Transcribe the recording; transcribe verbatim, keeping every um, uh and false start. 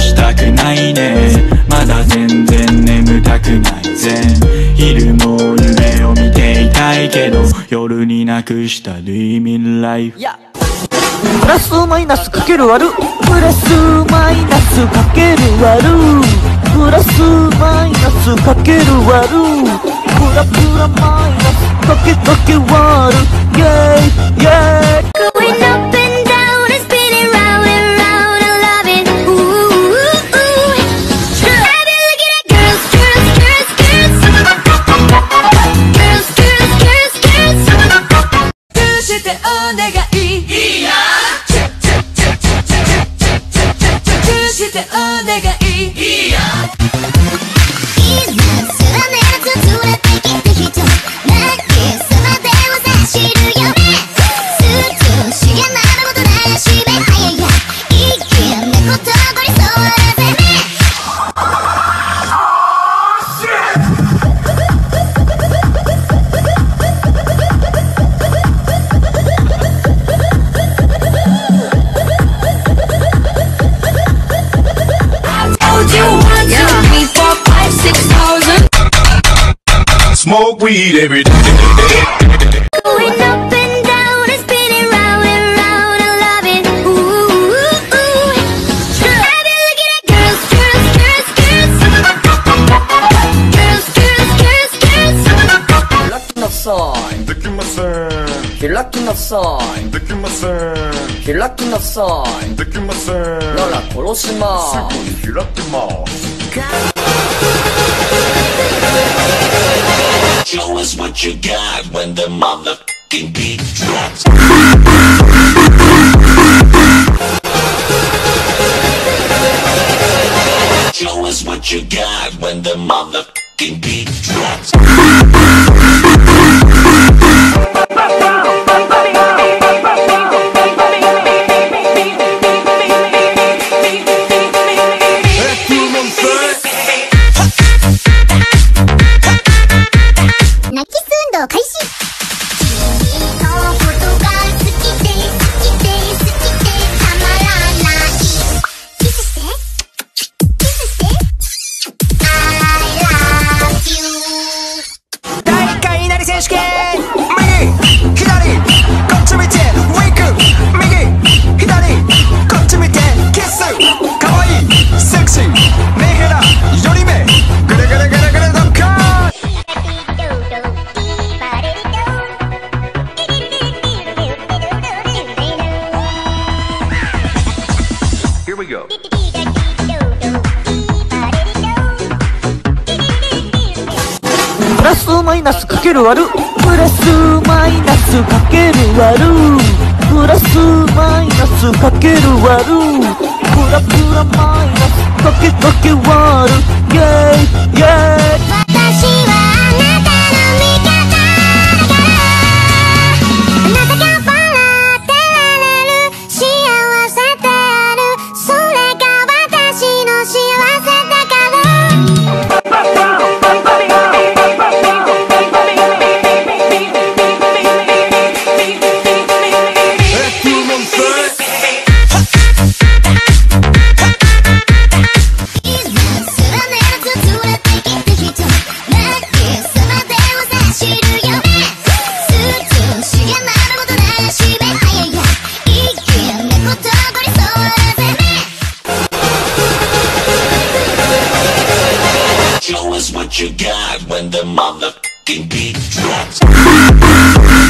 したくないね。まだ全然眠たくないぜ。昼も夢を見ていたいけど夜になくした Dreaming Life。 プラスマイナスかける割る、プラスマイナスかける割る、プラスマイナスかける割る、プラプラマイナスかけかけ割る、イェイイェイ。Smoke weed every day. Going up and down and spinning round and round, I love it. Ooh, ooh, ooh. I've been looking at girls, girls, girls, girls. Girls, girls, girls, girls. Lucky enough sign. Look at my sign. You're lucky enough sign. Look at my sign. You're lucky enough sign. Look at my sign. なら殺します。すぐに開けます。Show us what you got when the motherfucking beat drops. Show us what you got when the motherfucking beat drops.プラスマイナスかける割る、プラスマイナスかける割る、プラスマイナスかける割る、プラプラマイナスかけかけ割る、イェイイェイ。Show us what you got when the motherfucking beat drops.